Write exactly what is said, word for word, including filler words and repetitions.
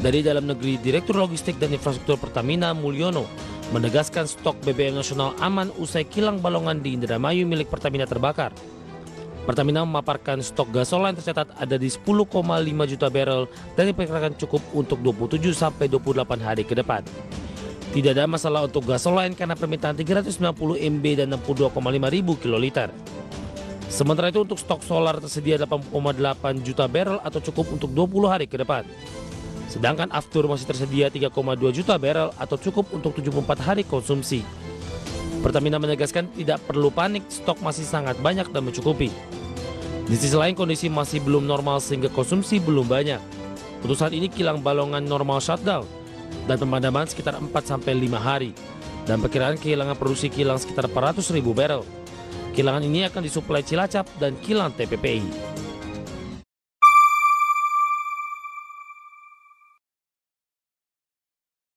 Dari dalam negeri, Direktur Logistik dan Infrastruktur Pertamina Mulyono menegaskan stok B B M nasional aman usai kilang Balongan di Indramayu milik Pertamina terbakar. Pertamina memaparkan stok gasoline tercatat ada di sepuluh koma lima juta barel dan diperkirakan cukup untuk dua puluh tujuh sampai dua puluh delapan hari ke depan. Tidak ada masalah untuk gasoline karena permintaan tiga ratus sembilan puluh M B dan enam puluh dua koma lima ribu kiloliter. Sementara itu untuk stok solar tersedia delapan koma delapan juta barel atau cukup untuk dua puluh hari ke depan. Sedangkan aftur masih tersedia tiga koma dua juta barel atau cukup untuk tujuh puluh empat hari konsumsi. Pertamina menegaskan tidak perlu panik, stok masih sangat banyak dan mencukupi. Di sisi lain kondisi masih belum normal sehingga konsumsi belum banyak. Untuk saat ini kilang Balongan normal shutdown dan pemadaman sekitar empat sampai lima hari. Dan perkiraan kehilangan produksi kilang sekitar empat ratus ribu barel. Kilangan ini akan disuplai Cilacap dan kilang T P P I.